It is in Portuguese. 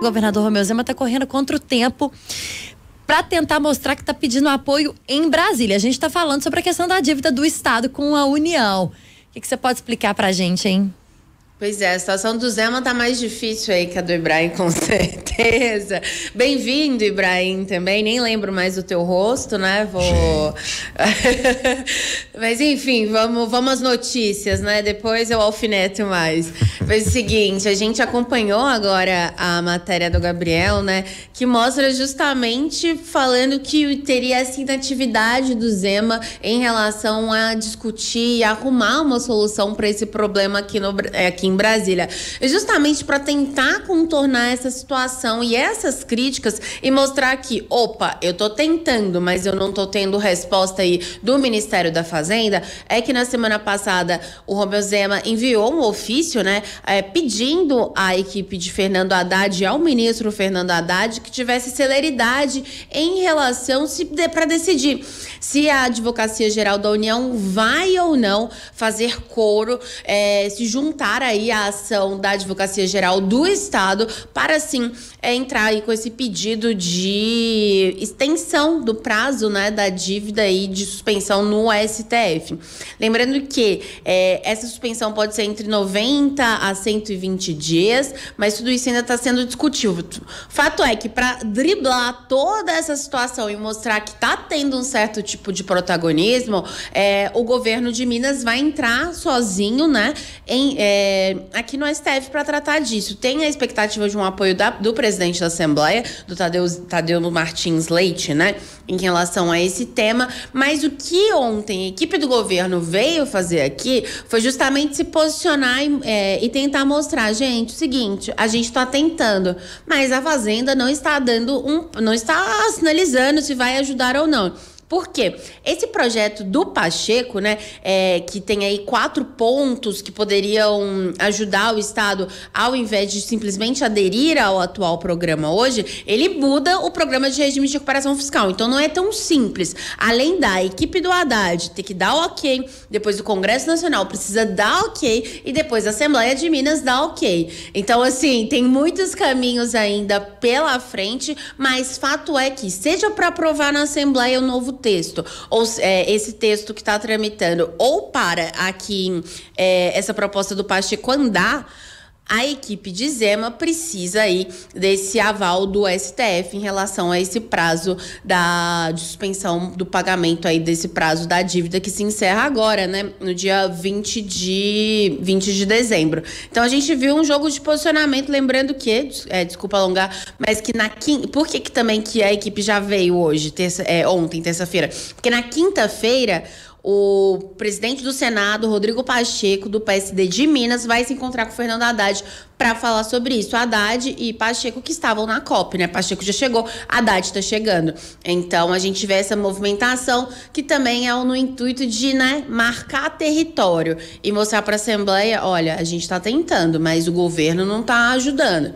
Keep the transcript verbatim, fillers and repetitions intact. O governador Romeu Zema está correndo contra o tempo para tentar mostrar que está pedindo apoio em Brasília. A gente está falando sobre a questão da dívida do Estado com a União. O que você pode explicar para a gente, hein? Pois é, a situação do Zema tá mais difícil aí que a do Ibrahim, com certeza. Bem-vindo, Ibrahim, também. Nem lembro mais do teu rosto, né? Vou... Mas, enfim, vamos, vamos às notícias, né? Depois eu alfineto mais. Mas é o seguinte, a gente acompanhou agora a matéria do Gabriel, né? Que mostra justamente falando que teria essa inatividade do Zema em relação a discutir e arrumar uma solução para esse problema aqui no aqui em Brasília, justamente para tentar contornar essa situação e essas críticas e mostrar que, opa, eu tô tentando, mas eu não tô tendo resposta aí do Ministério da Fazenda. É que na semana passada o Romeu Zema enviou um ofício, né, é, pedindo à equipe de Fernando Haddad e ao ministro Fernando Haddad que tivesse celeridade em relação para decidir se a Advocacia Geral da União vai ou não fazer coro, é, se juntar aí a ação da Advocacia Geral do Estado para, sim, é, entrar aí com esse pedido de extensão do prazo, né, da dívida e de suspensão no S T F. Lembrando que é, essa suspensão pode ser entre noventa a cento e vinte dias, mas tudo isso ainda está sendo discutido. Fato é que, para driblar toda essa situação e mostrar que está tendo um certo tipo de protagonismo, é, o governo de Minas vai entrar sozinho, né, em... É, aqui no S T F para tratar disso. Tem a expectativa de um apoio da, do presidente da Assembleia, do Tadeu, Tadeu Martins Leite, né, em relação a esse tema, mas o que ontem a equipe do governo veio fazer aqui foi justamente se posicionar e, é, e tentar mostrar, gente, o seguinte, a gente está tentando, mas a Fazenda não está dando um, não está sinalizando se vai ajudar ou não. Por quê? Esse projeto do Pacheco, né, é, que tem aí quatro pontos que poderiam ajudar o Estado, ao invés de simplesmente aderir ao atual programa hoje, ele muda o programa de regime de recuperação fiscal. Então não é tão simples. Além da equipe do Haddad ter que dar o ok, depois o Congresso Nacional precisa dar ok e depois a Assembleia de Minas dá ok. Então, assim, tem muitos caminhos ainda pela frente, mas fato é que, seja para aprovar na Assembleia o novo texto, ou é, esse texto que está tramitando, ou para aqui é, essa proposta do Pacheco andar, a equipe de Zema precisa aí desse aval do S T F em relação a esse prazo da de suspensão do pagamento aí desse prazo da dívida que se encerra agora, né, no dia vinte de dezembro. Então a gente viu um jogo de posicionamento, lembrando que, é, desculpa alongar, mas que na quinta, por que que também que a equipe já veio hoje, terça, é, ontem, terça-feira? Porque na quinta-feira o presidente do Senado, Rodrigo Pacheco, do P S D de Minas, vai se encontrar com o Fernando Haddad para falar sobre isso. Haddad e Pacheco que estavam na COP, né? Pacheco já chegou, Haddad está chegando. Então, a gente vê essa movimentação que também é no intuito de, né, marcar território e mostrar para a Assembleia, olha, a gente está tentando, mas o governo não está ajudando.